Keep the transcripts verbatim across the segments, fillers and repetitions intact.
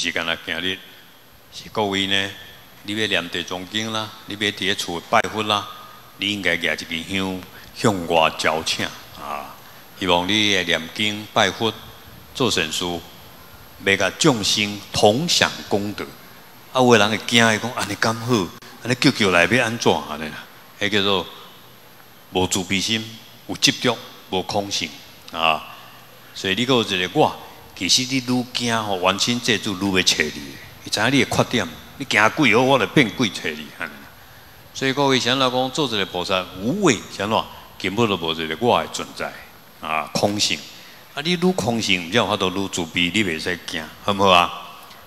是干那今日，是各位呢，你要念地藏经啦，你要伫厝拜佛啦，你应该举一支香向外招请啊！希望你的念经拜佛做善事，要甲众生同享功德。啊，有的人会惊伊讲安尼咁好，安尼叫叫来要安怎安尼啦？迄叫做无慈悲心，有执着，无空性啊！所以你有一个我。 其实你愈惊吼，冤亲债主愈要找你。伊知影你的缺点，你惊鬼哦，我就变鬼找你。所以各位想老讲做一个菩萨无畏，想怎根本就无一个我的存在啊，空性。啊，你愈空性，才有法度愈自卑，你袂使惊，好不好啊？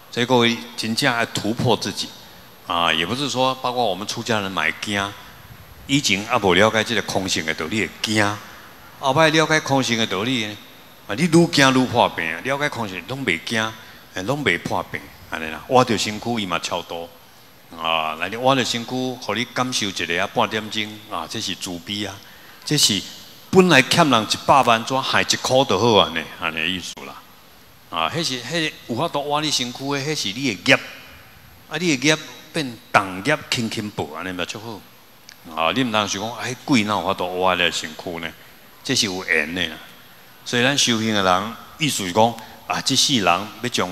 所以各位真正要突破自己啊，也不是说包括我们出家人买惊，以前也无了解这个空性的道理，惊。后摆了解空性的道理呢？ 啊！你愈惊愈破病，了解空性，拢袂惊，诶，拢袂破病，安尼啦。我着身躯伊嘛超度，啊，来你我着身躯，互你感受一下啊，半点钟啊，这是自卑啊，这是本来欠人一百万，怎还一箍就好安尼，安尼意思啦。啊，迄是迄有法度我你身躯诶，迄是你诶业，啊，你诶业变重业轻轻报安尼嘛足好。啊，你毋通想讲哎鬼哪有法度我咧身躯呢？这是有缘诶啦。 所以咱修行的人，意思是讲啊，即世人要将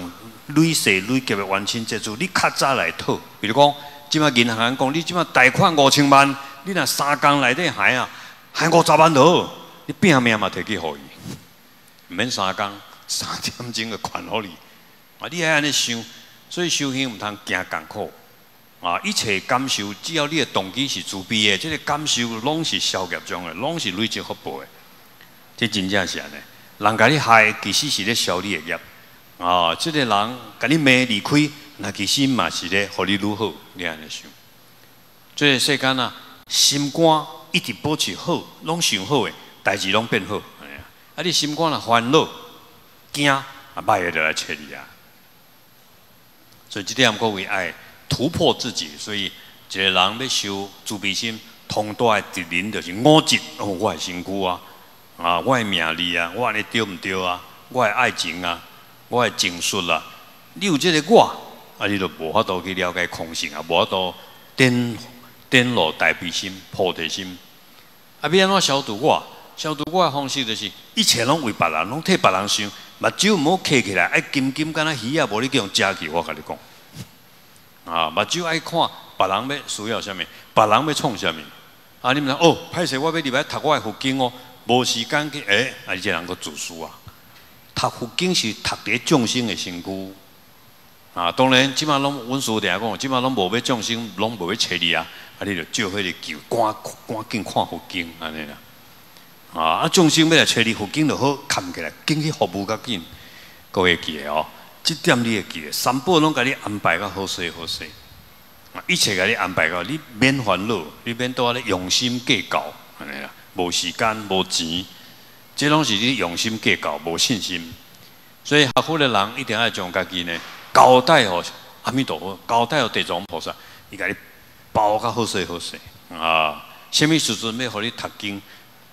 累世累劫的冤亲债主，你较早来讨。比如讲，即摆银行讲，你即摆贷款五千万，你若三工内底还啊，还五十万就好，你拼命嘛摕去互伊，毋免三工，三点钟就还互你。啊，你爱安尼想，所以修行毋通惊艰苦。啊，一切感受，只要你的动机是慈悲的，即、這个感受拢是消业障的，拢是累积福报的。 这真正是安尼，人甲你害，其实是咧消你的业。哦，这个人甲你骂离开，那其实嘛是咧，互你如何？你安尼想。做世间啊，心肝一直保持好，拢想好诶，代志拢变好。啊，你心肝若烦恼、惊啊，歹诶就来找你啊。所以这点各位爱突破自己，所以一个人要修慈悲心，通大诶敌人就是我执，哦，我诶身躯啊。 啊，我的名利啊，我安尼对毋对啊？我的爱情啊，我的情绪啊，你有这个我，啊，你就无法度去了解空性啊，无法度颠颠落大悲心、菩提心。啊，要安怎消除我？消除我的方式就是一切拢为别人，拢替别人想，目睭毋好揢起来，爱金金敢若鱼啊，无你叫人食去。我甲你讲，啊，目睭爱看别人要需要啥物，别人要创啥物。啊，你毋通哦，歹势，我要入来读我的佛经哦。 无时间去哎，啊！即人个自私啊！读佛经是读伫众生的身躯啊。当然，即摆拢阮师定讲，即摆拢无要众生，拢无要找你啊！啊，你着照迄个求，赶赶紧看佛经安尼啦。啊啊！众生要来找你，佛经就好扛起来，紧去服务较紧。各位记个哦，即点你会记个，三宝拢甲你安排较好势好势啊！一切甲你安排到，你免烦恼，你免倒咧用心计较安尼啦。 无时间、无钱，这拢是你用心计较、无信心。所以学佛的人一定要将家己呢交代哦，阿弥陀佛，交代哦地藏菩萨，伊家己包较好势好势啊。什么时阵要互你读经？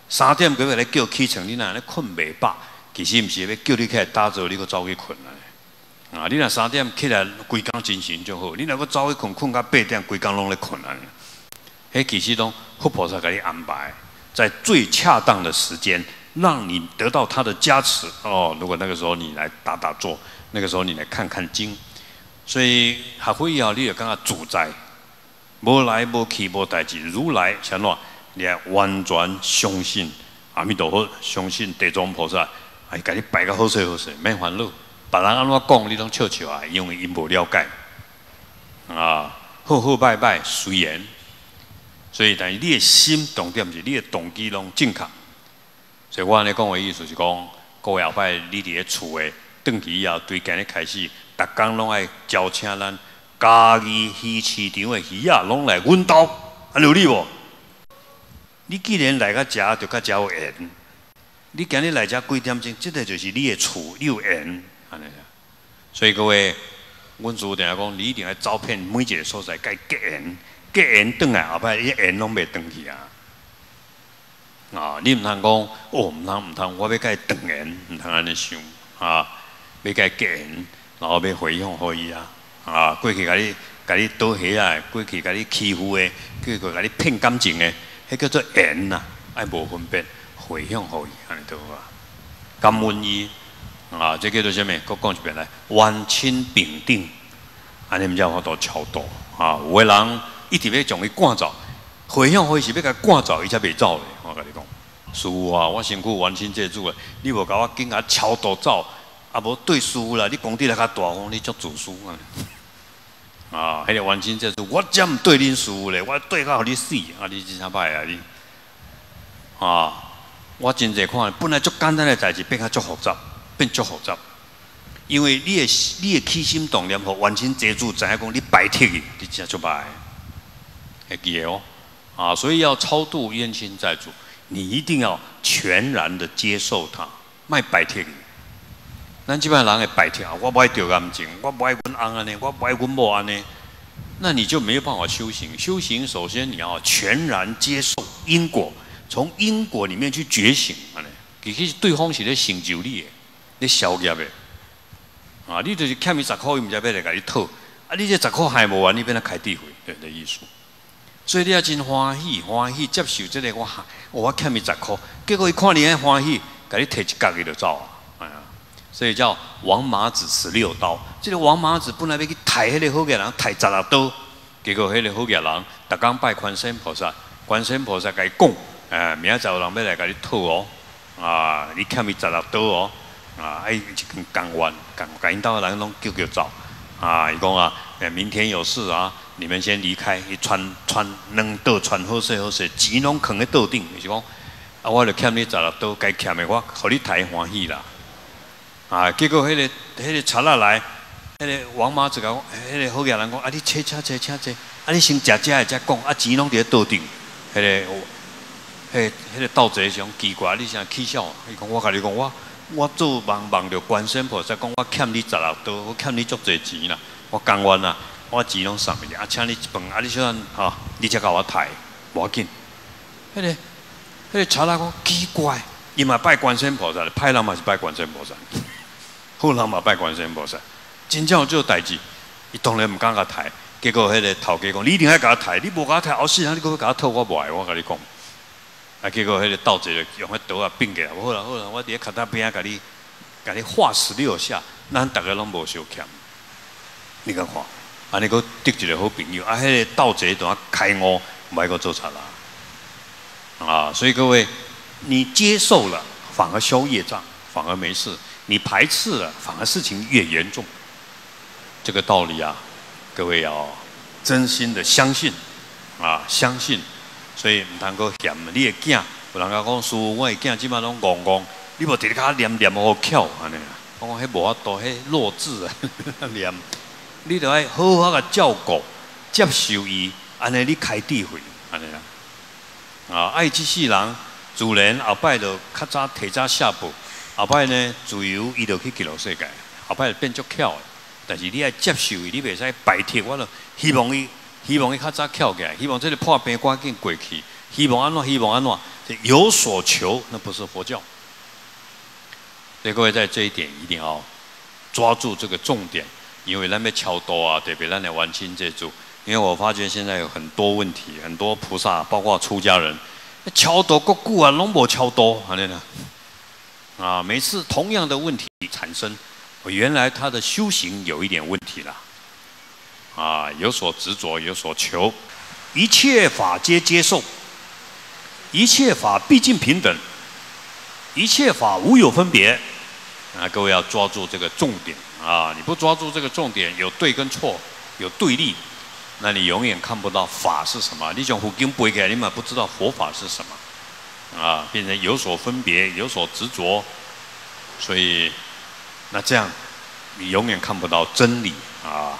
三点几要来叫起床，你若安尼困袂饱，其实毋是要叫你起来打坐，你阁走去困啊。啊，你若三点起来，规工精神就好；你若阁走去困，困到八点，规工拢咧困啊。迄其实拢佛菩萨家己安排。 在最恰当的时间，让你得到他的加持哦。如果那个时候你来打打坐，那个时候你来看看经，所以学佛以后，你就感觉自在，无来无去无代志。如来像怎，你要完全相信阿弥陀佛，相信地藏菩萨，哎，给你摆个好势好势，免烦恼。别人安怎讲，你拢笑笑啊，因为因无了解啊，好好拜拜，随缘。 所以，但是你的心重点是你的动机拢正确。所以我安尼讲的意思是讲，各位后摆你伫咧厝的，转去以后，对今日开始，逐工拢爱招请咱家己鱼市场的鱼啊，拢来阮兜，安有理无？你既然来个食，就甲食有缘。你今日来遮几点钟，即个就是你的厝，你有缘，安尼。所以各位，阮主定讲，你一定要招聘每一个所在，甲伊结缘。 结缘转来后摆，伊缘拢袂断去啊！啊，你毋通讲哦，毋通毋通，我要甲伊断缘，毋通安尼想啊！要甲伊结缘，然后要回向给伊啊！啊，过去甲你甲你倒下啊，过去甲你欺负的，过去甲你骗感情的，迄叫做缘呐，爱无分别，回向给伊安尼对哇？感恩伊啊，这叫做啥物？我讲一遍来，冤亲平等，安尼毋才有法度超度啊！有个人一直要将伊赶走，回向伊是要甲赶走，伊才袂走嘞。我甲你讲。 师父啊，我身躯冤亲债主的，你无甲我紧啊超度走，啊无对师父啦，你功德来较大，讲你足自私啊！啊，迄个冤亲债主，我才毋对恁师父咧，我对到互你死，啊你真啥歹啊你！啊，我真侪看，本来足简单的代志变较足复杂，变足复杂，因为你的你的起心动念，互冤亲债主知影讲你白铁去，你真足歹，会记得哦。啊，所以要超度冤亲债主。 你一定要全然的接受它，卖摆脱你。咱这边人会摆脱，我不爱掉感情，我不爱阮翁安尼，我不爱阮某安尼，那你就没有办法修行。修行首先你要全然接受因果，从因果里面去觉醒安尼。其实对方是咧成就你的，咧消业的。啊，你就是欠伊十块，伊唔知要来甲你讨，啊，你这十块还无完，你变来开智慧，对的意思。 所以你也真欢喜，欢喜接受这个我，我欠你十块，结果伊看你安欢喜，给你摕一角伊就走啊！哎呀，所以叫王麻子十六刀。这个王麻子本来要去杀迄个好嘅人，杀十六刀，结果迄个好嘅人，逐天拜观世菩萨，观世菩萨甲伊讲，哎，明仔载有人要来甲你讨哦，啊，你欠伊十六刀哦，啊，哎，一根甘愿，甘甘因兜人拢叫叫走，啊，伊讲啊，明天有事啊。 你们先离开，伊穿穿两刀穿好势好势，钱拢藏喺桌顶，就是讲，啊，我著欠你十六刀，该欠的我，互你太欢喜啦。啊，结果迄、那个、迄、那个贼仔来，迄、那个王妈子讲，迄、那个好嘢人讲，啊，你切切切切切，啊，你先食食的再讲，啊，钱拢伫喺桌顶，迄、那个、迄、那個、迄、那个盗贼想奇怪，你想起笑，伊讲我甲你讲，我我做梦梦到观世菩萨讲，我欠你十六刀，我欠你足侪钱啦，我甘愿啦。 我钱拢送去，啊，请你一饭，啊，你小安，哈、啊，你才甲我抬，无要紧。迄、那个，迄、那个查拉讲奇怪，伊嘛拜观世菩萨，歹人嘛是拜观世菩萨，好人嘛拜观世菩萨，真正有做代志，伊当然毋敢甲抬。结果迄个头家讲，你一定要甲我抬，你无甲我抬，后世人你阁要甲我讨，我无爱，我甲你讲。啊，结果迄个盗贼就用迄刀啊并起来，好啦好啦，我伫咧脚踏边啊，甲你，甲你划十六下，咱逐个拢无相欠，你甲看。 安尼，佫得一个好朋友，啊，迄、那个盗贼怎啊开悟，唔爱佫做贼啦。啊，所以各位，你接受了，反而消业障，反而没事；你排斥了，反而事情越严重。这个道理啊，各位要真心的相信，啊，相信。所以唔通佫嫌你的囝，有人甲讲师父，我的囝即摆拢戆戆，你无直直甲念念好巧安尼啊，我讲迄无法度，迄弱智啊，念。 你著爱好好个照顾、接受伊，安尼你开智慧，安尼啦。啊，爱即世人，自然后摆著较早提早下步，后摆呢自由伊著去极乐世界，后摆变足巧的。但是你爱接受伊，你袂使排斥。我著希望伊，希望伊较早翘起来，希望这个破病赶紧过去，希望安怎，希望安怎，有所求，那不是佛教。所以各位在这一点一定要抓住这个重点。 因为咱要超度啊，特别咱来完清这组。因为我发觉现在有很多问题，很多菩萨，包括出家人，超度过久啊，拢无超度，安尼啦。啊，每次同样的问题产生，我原来他的修行有一点问题啦。啊，有所执着，有所求，一切法皆接受，一切法毕竟平等，一切法无有分别。啊，各位要抓住这个重点。 啊！你不抓住这个重点，有对跟错，有对立，那你永远看不到法是什么。你讲佛经背起来，你嘛不知道佛法是什么，啊，变成有所分别，有所执着，所以那这样你永远看不到真理啊。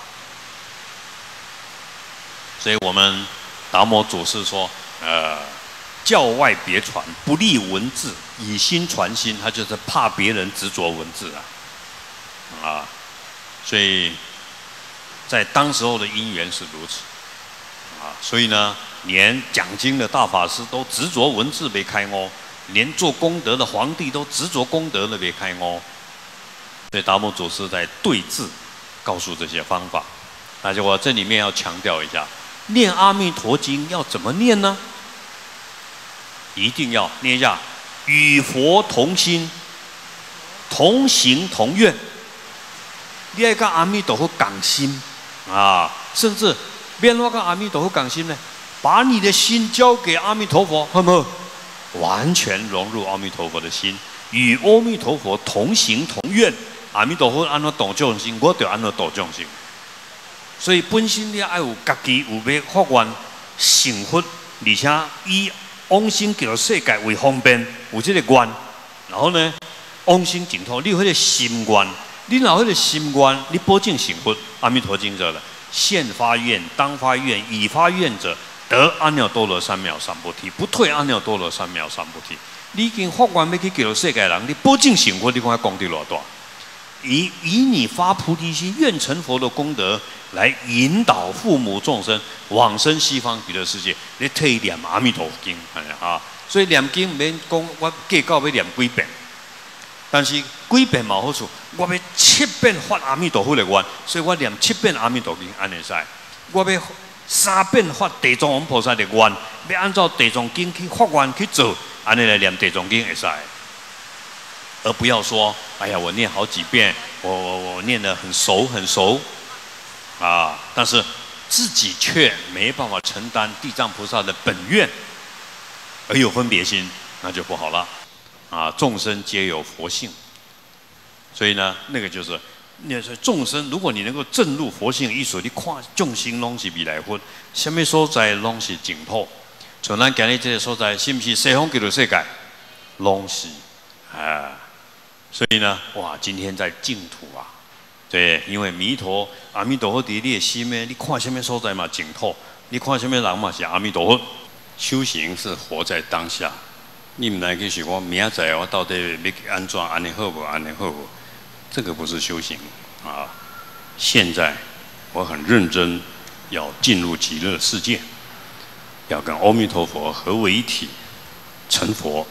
所以我们达摩祖师说，呃，教外别传，不立文字，以心传心，他就是怕别人执着文字啊。 啊，所以，在当时候的因缘是如此，啊，所以呢，连讲经的大法师都执着文字没开哦，连做功德的皇帝都执着功德了没开哦。所以达摩祖师在对治告诉这些方法。而且我这里面要强调一下，念《阿弥陀经》要怎么念呢？一定要念一下：与佛同心，同行同愿。你要跟阿弥陀佛感心啊，甚至别那个阿弥陀佛感心呢，把你的心交给阿弥陀佛，好不好？完全融入阿弥陀佛的心。 与阿弥陀佛同行同愿，阿弥陀佛安怎度众生，我就安怎度众生。所以本身你爱有家己有要发愿成佛，而且以往生极乐世界为方便，有这个愿。然后呢，往生净土，你有迄个心愿，你若迄个心愿，你保证成佛。阿弥陀经者了，现发愿、当发愿、已发愿者，得阿耨多罗三藐三菩提，不退阿耨多罗三藐三菩提。 你已经发愿要去极乐世界人，你保证成佛，你看功德偌大。以以你发菩提心、愿成佛的功德来引导父母众生往生西方极乐世界，你退念阿弥陀经，啊，所以念经免讲我计较要念几遍，但是几遍冇好处，我要七遍发阿弥陀佛的愿，所以我念七遍阿弥陀经安尼使。我要三遍发地藏王菩萨的愿，要按照地藏经去发愿去做。 安尼来念地藏经也是，而不要说，哎呀，我念好几遍，我我我念得很熟很熟，啊，但是自己却没办法承担地藏菩萨的本愿，而有分别心，那就不好了，啊，众生皆有佛性，所以呢，那个就是，那是众生，如果你能够证入佛性意识，你看众生拢是未来佛，什么所在拢是净土。 像咱今日这个所在，是不是西方极乐世界？拢是啊，所以呢，哇，今天在净土啊，对，因为弥陀阿弥陀佛在你的心呢，你看什么所在嘛，净土；你看什么人嘛，是阿弥陀佛。修行是活在当下，你唔来去想我明仔我到底要安怎安尼好不？安尼好不？这个不是修行啊！现在我很认真要进入极乐世界。 要跟阿弥陀佛合为一体，成佛，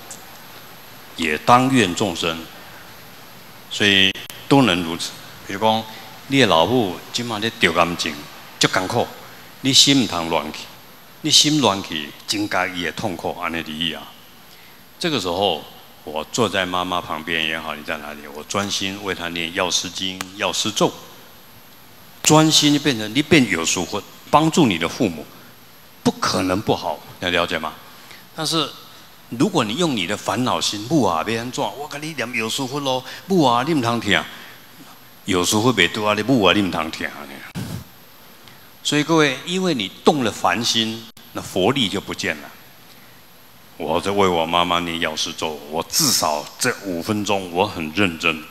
也当愿众生，所以都能如此。比如讲，你的老母今嘛咧着感情，足艰苦，你心唔通乱去，你心乱去，增加伊的痛苦，安尼而已啊。这个时候，我坐在妈妈旁边也好，你在哪里，我专心为她念药师经、药师咒，专心就变成你变有疏忽，帮助你的父母。 不可能不好，要了解吗？但是如果你用你的烦恼心，母啊，要安怎？我跟你念药师佛咯，母啊，你唔通听，药师佛袂对啊，你母啊，你唔通听。所以各位，因为你动了烦心，那佛力就不见了。我在为我妈妈念药师咒，我至少这五分钟我很认真，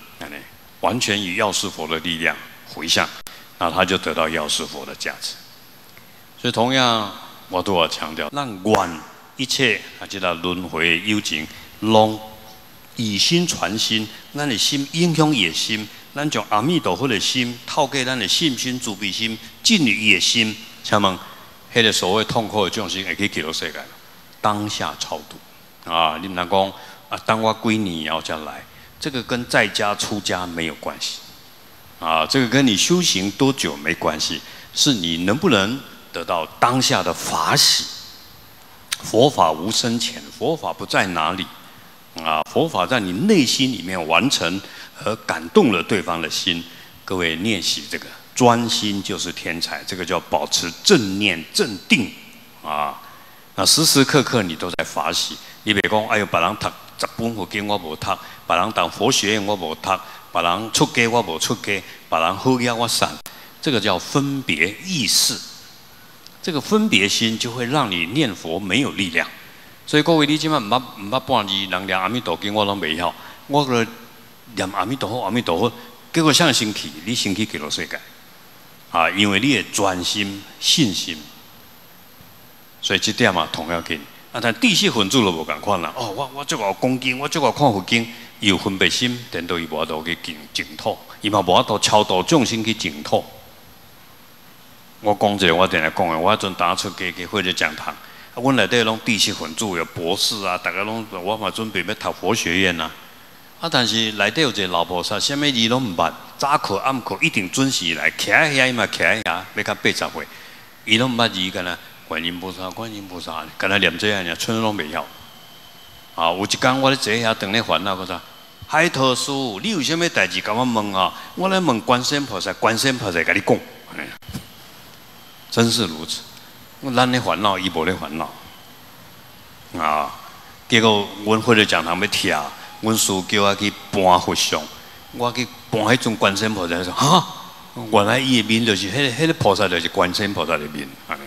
完全以药师佛的力量回向，那他就得到药师佛的价值。所以同样。 我都要强调，让愿一切啊，即个轮回有情，拢以心传心，咱的心影响伊的心，咱将阿弥陀佛的心透过咱的信心、慈悲心进入伊的心。请问，迄个所谓痛苦的众生，会去极乐世界？当下超度啊！你们讲啊，当我归你也要再来，这个跟在家出家没有关系啊，这个跟你修行多久没关系，是你能不能？ 得到当下的法喜，佛法无深浅，佛法不在哪里啊？佛法在你内心里面完成和感动了对方的心。各位练习这个专心就是天才，这个叫保持正念正定啊！那时时刻刻你都在法喜。你别讲哎呦，别人读十本佛经我无读，别人当佛学院我无读，别人出家我无出家，别人好嘢我散，这个叫分别意识。 这个分别心就会让你念佛没有力量，所以各位你今晚唔捌唔捌半字，人念阿弥陀经我拢未晓，我个念阿弥陀佛阿弥陀佛，结果上星期你星期几多世界啊？因为你的专心信心，所以这点嘛同样紧。啊，但地势分子都无共款啦。哦，我我足够讲经，我足够看佛经，伊有分别心，等到伊无法度去净净土，伊嘛无法度超度众生去净土。 我讲者，我定来讲的。我迄阵打出家去或者讲堂，啊，阮内底拢知识分子有博士啊，大家拢我嘛准备要读佛学院啊。啊，但是内底有一个老菩萨，什么字拢唔捌，早课暗课一定准时来，徛喺遐伊嘛徛喺遐，要到八十岁，伊拢唔捌字，干呐观音菩萨、观音菩萨，干呐念这样样，村拢袂晓。啊，有一天我咧坐遐当咧烦恼个啥？海涛师傅，你有啥物代志甲我问啊？我来问观世菩萨，观世菩萨甲你讲。真是如此，我咱咧烦恼，伊无咧烦恼。啊，结果阮回来讲堂要听。 阮师叫我去搬佛像，我去搬迄种观世菩萨，说哈，原来伊的面就是迄、那个、迄、那个菩萨，就是观世菩萨的面，安尼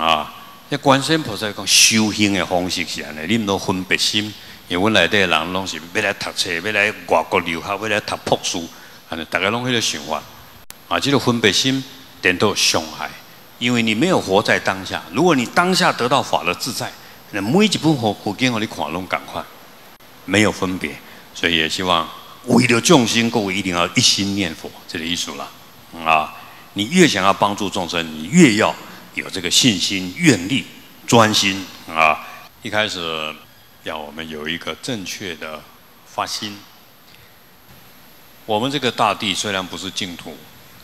啦。啊，迄观世菩萨讲修行的方式是安尼，你毋通分别心，因为阮内底人拢是要来读册，要来外国留学，要来读博士，安尼，大家拢迄个想法。啊，这个分别心颠倒伤害，因为你没有活在当下。如果你当下得到法的自在，那每一部佛佛经，互你看拢共款。 没有分别，所以也希望为了众生，各位一定要一心念佛，这个意思啦、嗯。啊，你越想要帮助众生，你越要有这个信心、愿力、专心啊。一开始要我们有一个正确的发心。我们这个大地虽然不是净土，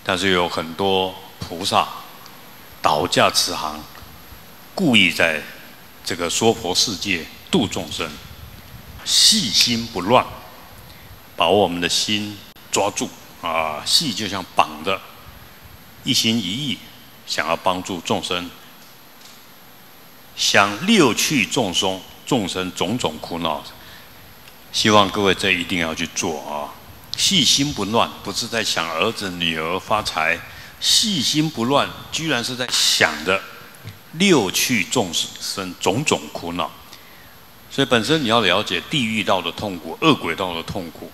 但是有很多菩萨倒驾慈航，故意在这个娑婆世界度众生。 细心不乱，把我们的心抓住啊！细就像绑着，一心一意想要帮助众生，想六趣众生众生种种苦恼。希望各位这一定要去做啊！细心不乱，不是在想儿子女儿发财；细心不乱，居然是在想着六趣众生种种苦恼。 所以本身你要了解地狱道的痛苦、恶鬼道的痛苦、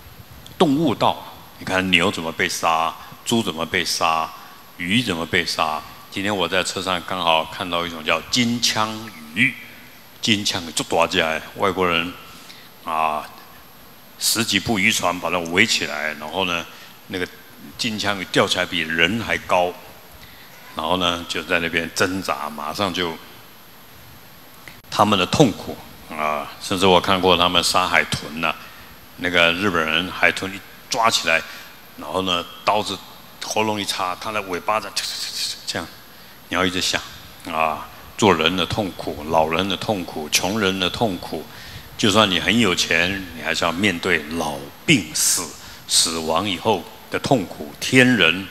动物道。你看牛怎么被杀，猪怎么被杀，鱼怎么被杀。今天我在车上刚好看到一种叫金枪鱼，金枪鱼就抓起来，外国人啊，十几部渔船把它围起来，然后呢，那个金枪鱼吊起来比人还高，然后呢就在那边挣扎，马上就他们的痛苦。 啊，甚至我看过他们杀海豚呐、啊，那个日本人海豚一抓起来，然后呢，刀子喉咙一插，它的尾巴在这样，你要一直想啊，做人的痛苦，老人的痛苦，穷人的痛苦，就算你很有钱，你还是要面对老、病、死、死亡以后的痛苦。天人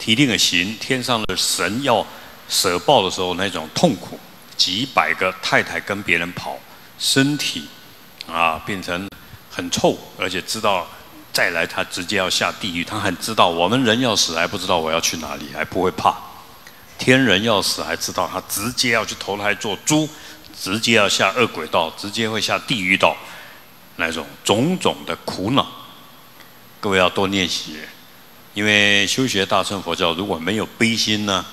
提定的刑，天上的神要舍报的时候那种痛苦，几百个太太跟别人跑。 身体啊，变成很臭，而且知道再来他直接要下地狱。他很知道我们人要死还不知道我要去哪里，还不会怕；天人要死还知道他直接要去投胎做猪，直接要下恶鬼道，直接会下地狱道，那种种种的苦恼。各位要多练习，因为修学大乘佛教如果没有悲心呢，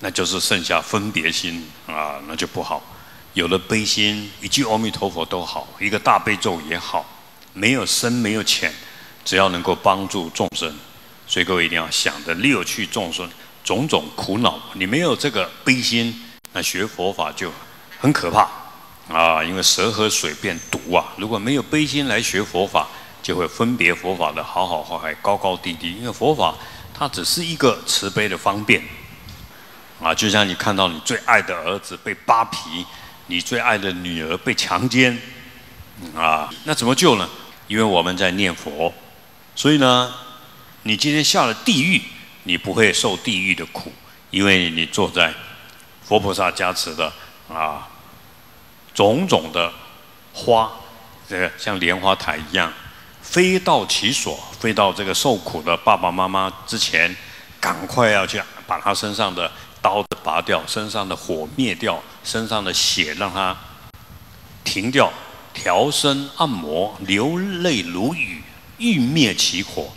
那就是剩下分别心啊，那就不好。 有了悲心，一句阿弥陀佛都好，一个大悲咒也好，没有深没有浅，只要能够帮助众生，所以各位一定要想着六趣众生种种苦恼。你没有这个悲心，那学佛法就很可怕啊！因为蛇和水变毒啊！如果没有悲心来学佛法，就会分别佛法的好好坏坏、高高低低。因为佛法它只是一个慈悲的方便啊，就像你看到你最爱的儿子被扒皮。 你最爱的女儿被强奸，啊，那怎么救呢？因为我们在念佛，所以呢，你今天下了地狱，你不会受地狱的苦，因为你坐在佛菩萨加持的啊，种种的花，这个像莲花台一样，飞到其所，飞到这个受苦的爸爸妈妈之前，赶快要去把他身上的。 刀子拔掉，身上的火灭掉，身上的血让它停掉，调身按摩，流泪如雨，欲灭其火，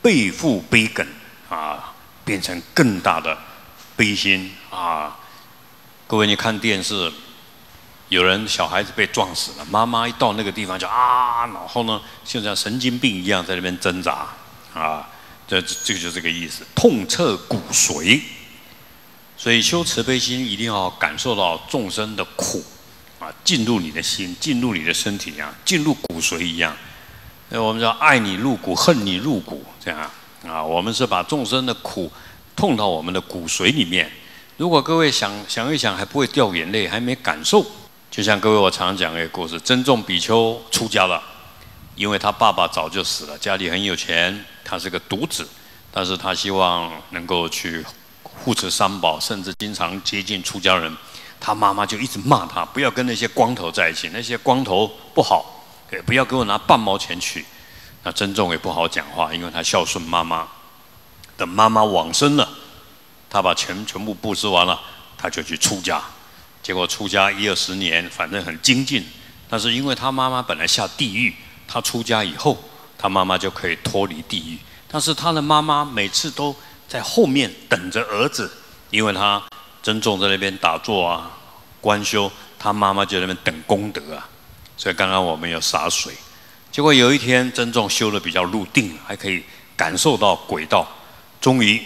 背负悲梗啊，变成更大的悲心啊！各位，你看电视，有人小孩子被撞死了，妈妈一到那个地方就啊，然后呢，就像神经病一样在那边挣扎啊，这这就是这个意思，痛彻骨髓。 所以修慈悲心，一定要感受到众生的苦，啊，进入你的心，进入你的身体啊，进入骨髓一样。那我们说爱你入骨，恨你入骨，这样啊。我们是把众生的苦痛到我们的骨髓里面。如果各位想想一想，还不会掉眼泪，还没感受。就像各位我常讲一个故事，真众比丘出家了，因为他爸爸早就死了，家里很有钱，他是个独子，但是他希望能够去护持三宝，甚至经常接近出家人。 他妈妈就一直骂他，不要跟那些光头在一起，那些光头不好，也不要给我拿半毛钱去。那真众也不好讲话，因为他孝顺妈妈。等妈妈往生了，他把钱全部布施完了，他就去出家。结果出家一二十年，反正很精进。但是因为他妈妈本来下地狱，他出家以后，他妈妈就可以脱离地狱。但是他的妈妈每次都在后面等着儿子，因为他。 真众在那边打坐啊，观修，他妈妈就在那边等功德啊。所以刚刚我们有洒水，结果有一天真众修的比较入定，还可以感受到轨道，终于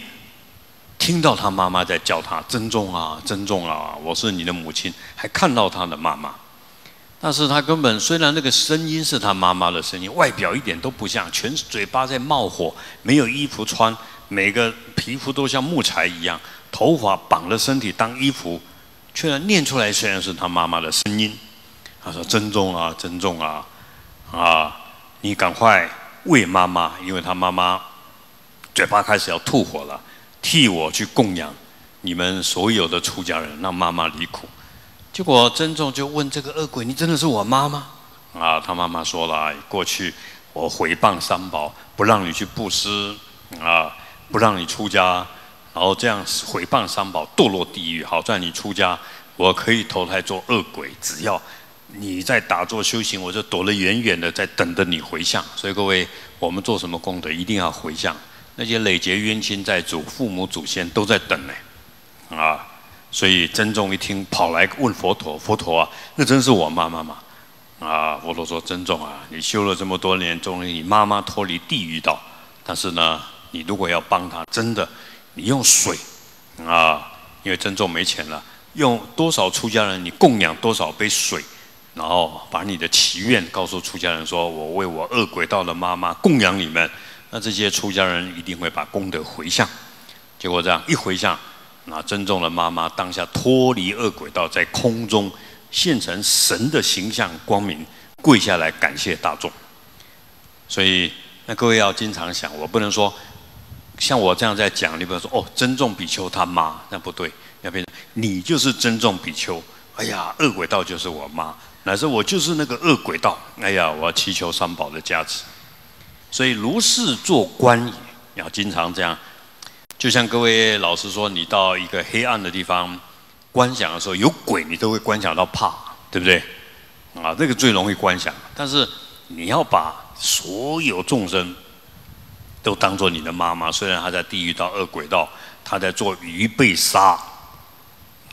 听到他妈妈在叫他真众啊，真众啊，我是你的母亲，还看到他的妈妈。但是他根本虽然那个声音是他妈妈的声音，外表一点都不像，全嘴巴在冒火，没有衣服穿，每个皮肤都像木材一样。 头发绑了身体当衣服，却念出来虽然是他妈妈的声音。他说：“珍重啊，珍重啊，啊，你赶快喂妈妈，因为他妈妈嘴巴开始要吐火了，替我去供养你们所有的出家人，让妈妈离苦。”结果珍重就问这个恶鬼：“你真的是我妈吗？”啊，他妈妈说了：“过去我毁谤三宝，不让你去布施啊，不让你出家。” 然后这样毁谤三宝，堕落地狱。好在你出家，我可以投胎做恶鬼，只要你在打坐修行，我就躲得远远的，在等着你回向。所以各位，我们做什么功德，一定要回向。那些累劫冤亲债主、父母祖先都在等呢、欸，啊！所以真众一听，跑来问佛陀：“佛陀啊，那真是我妈妈吗？”啊！佛陀说：“真众啊，你修了这么多年，终于你妈妈脱离地狱道。但是呢，你如果要帮她，真的。” 你用水啊，因为真众没钱了，用多少出家人，你供养多少杯水，然后把你的祈愿告诉出家人说，我为我恶鬼道的妈妈供养你们，那这些出家人一定会把功德回向。结果这样一回向，那真众的妈妈当下脱离恶鬼道，在空中现成神的形象光明，跪下来感谢大众。所以，那各位要经常想，我不能说。 像我这样在讲，你不要说哦，真众比丘他妈，那不对，要变成你就是真众比丘。哎呀，恶鬼道就是我妈，乃至我就是那个恶鬼道。哎呀，我要祈求三宝的加持。所以如是做观也，要经常这样。就像各位老师说，你到一个黑暗的地方观想的时候，有鬼你都会观想到怕，对不对？啊，这个最容易观想。但是你要把所有众生。 都当做你的妈妈，虽然她在地狱道、恶鬼道，她在做鱼被杀，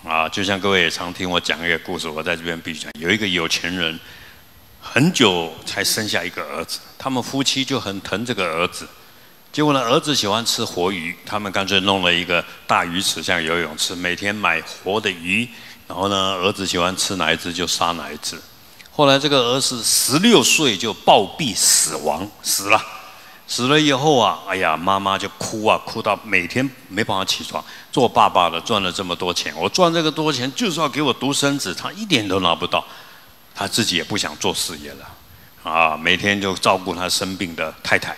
啊，就像各位也常听我讲一个故事，我在这边必须讲。有一个有钱人，很久才生下一个儿子，他们夫妻就很疼这个儿子，结果呢，儿子喜欢吃活鱼，他们干脆弄了一个大鱼池，像游泳池，每天买活的鱼，然后呢，儿子喜欢吃哪一只就杀哪一只。后来这个儿子十六岁就暴毙死亡，死了。 死了以后啊，哎呀，妈妈就哭啊，哭到每天没办法起床。做爸爸的赚了这么多钱，我赚这个多钱就是要给我独生子，他一点都拿不到，他自己也不想做事业了，啊，每天就照顾他生病的太太。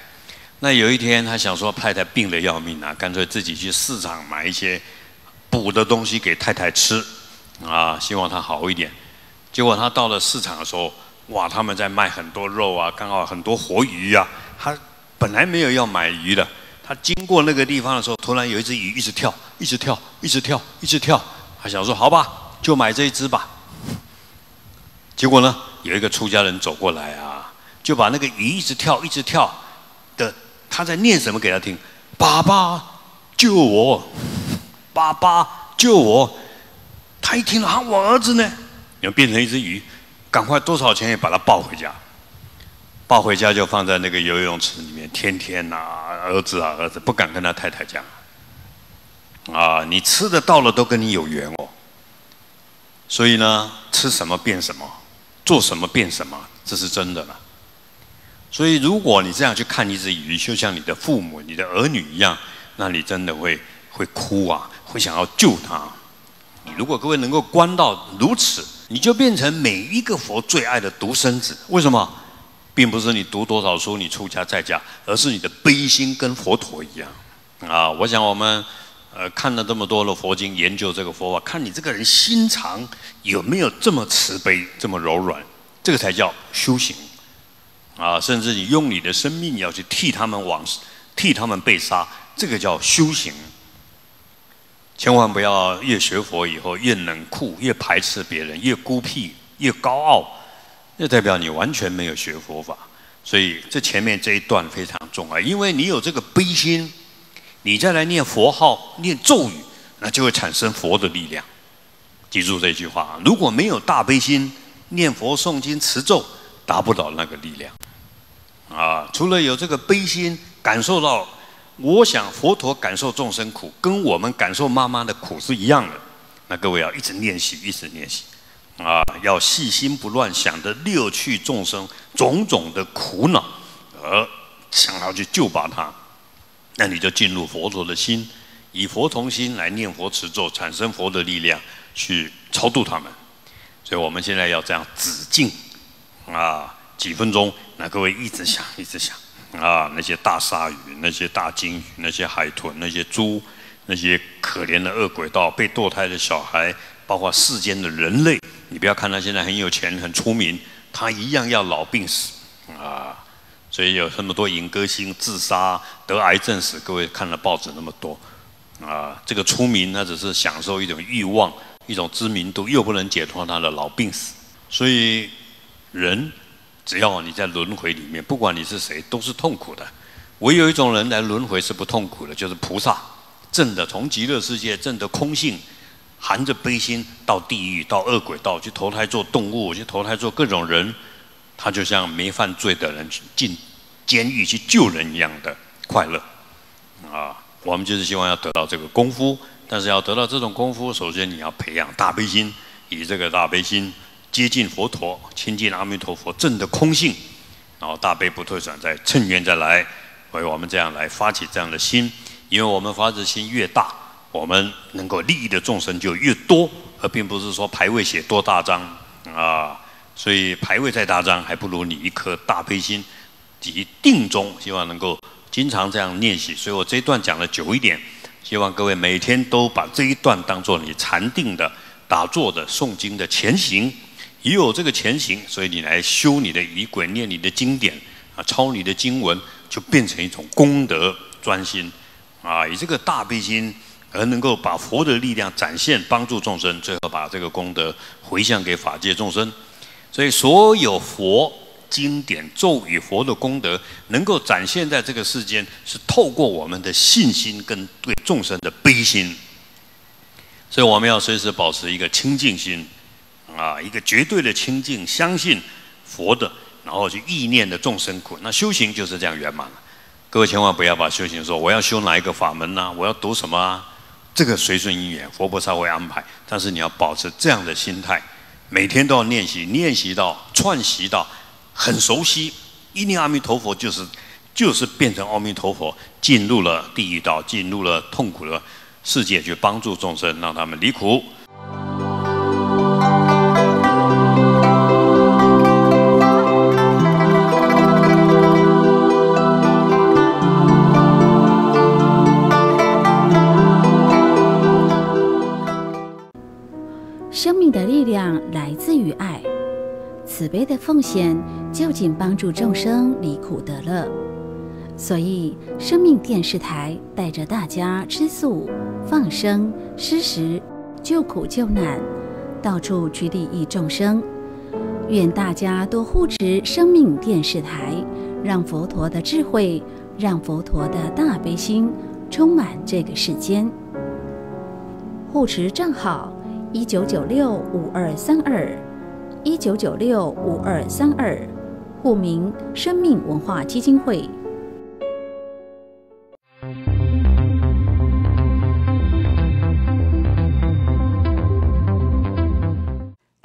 那有一天，他想说太太病得要命啊，干脆自己去市场买一些补的东西给太太吃，啊，希望她好一点。结果他到了市场的时候，哇，他们在卖很多肉啊，刚好很多活鱼啊，他。 本来没有要买鱼的，他经过那个地方的时候，突然有一只鱼一直跳，一直跳，一直跳，一直跳。他想说：“好吧，就买这一只吧。”结果呢，有一个出家人走过来啊，就把那个鱼一直跳、一直跳的，他在念什么给他听？“爸爸救我，爸爸救我！”他一听啊，我儿子呢，要变成一只鱼，赶快多少钱也把他抱回家。 抱回家就放在那个游泳池里面，天天呐、啊，儿子啊，儿子不敢跟他太太讲，啊，你吃的到了都跟你有缘哦。所以呢，吃什么变什么，做什么变什么，这是真的了。所以，如果你这样去看一只鱼，就像你的父母、你的儿女一样，那你真的会会哭啊，会想要救他。如果各位能够观到如此，你就变成每一个佛最爱的独生子。为什么？并不是你读多少书，你出家在家，而是你的悲心跟佛陀一样啊！我想我们。 呃，看了这么多的佛经，研究这个佛法，看你这个人心肠有没有这么慈悲、这么柔软，这个才叫修行啊！甚至你用你的生命要去替他们往，替他们被杀，这个叫修行。千万不要越学佛以后越冷酷、越排斥别人、越孤僻、越高傲，那代表你完全没有学佛法。所以这前面这一段非常重要，因为你有这个悲心。 你再来念佛号、念咒语，那就会产生佛的力量。记住这句话啊！如果没有大悲心，念佛、诵经、持咒，达不到那个力量。啊，除了有这个悲心，感受到，我想佛陀感受众生苦，跟我们感受妈妈的苦是一样的。那各位要一直练习，一直练习，啊，要细心不乱想的六趣众生种种的苦恼，而想要去救拔它。 那你就进入佛陀的心，以佛同心来念佛持咒，产生佛的力量去超度他们。所以我们现在要这样止境啊，几分钟，那各位一直想，一直想啊，那些大鲨鱼、那些大鲸鱼、那些海豚、那些猪、那些可怜的恶鬼道、被堕胎的小孩，包括世间的人类，你不要看他现在很有钱、很出名，他一样要老病死啊。 所以有这么多影歌星自杀、得癌症死，各位看了报纸那么多，啊，这个出名他只是享受一种欲望、一种知名度，又不能解脱他的老病死。所以人只要你在轮回里面，不管你是谁，都是痛苦的。唯有一种人来轮回是不痛苦的，就是菩萨，证的从极乐世界证的空性，含着悲心到地狱、到恶鬼道去投胎做动物，去投胎做各种人。 他就像没犯罪的人进监狱去救人一样的快乐啊！我们就是希望要得到这个功夫，但是要得到这种功夫，首先你要培养大悲心，以这个大悲心接近佛陀，亲近阿弥陀佛正的空性，然后大悲不退转，再趁缘再来，所以我们这样来发起这样的心，因为我们发起心越大，我们能够利益的众生就越多，而并不是说排位写多大张啊。 所以排位再大张，还不如你一颗大悲心及定中。希望能够经常这样练习。所以我这一段讲的久一点，希望各位每天都把这一段当做你禅定的、打坐的、诵经的前行。也有这个前行，所以你来修你的仪轨，念你的经典啊，抄你的经文，就变成一种功德专心啊，以这个大悲心。 而能够把佛的力量展现，帮助众生，最后把这个功德回向给法界众生。所以，所有佛经典咒语佛的功德，能够展现在这个世间，是透过我们的信心跟对众生的悲心。所以，我们要随时保持一个清净心，啊，一个绝对的清净，相信佛的，然后去意念的众生苦。那修行就是这样圆满了。各位千万不要把修行说我要修哪一个法门啊，我要读什么啊。 这个随顺因缘，佛菩萨会安排，但是你要保持这样的心态，每天都要练习，练习到串习到很熟悉，一念阿弥陀佛就是就是变成阿弥陀佛，进入了地狱道，进入了痛苦的世界，去帮助众生，让他们离苦。来自于爱，慈悲的奉献就仅帮助众生离苦得乐。所以，生命电视台带着大家吃素、放生、施食、救苦救难，到处去利益众生。愿大家多护持生命电视台，让佛陀的智慧，让佛陀的大悲心充满这个世间。护持正好。 一九九六五二三二，一九九六五二三二，户名生命文化基金会。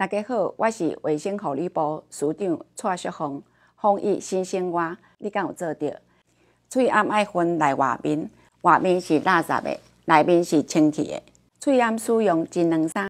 大家好，我是卫生福利部署长蔡淑芳。防疫新生活，你敢有做到？喙暗爱分内外面，外面是垃圾的，内面是清气的。喙暗使用一两三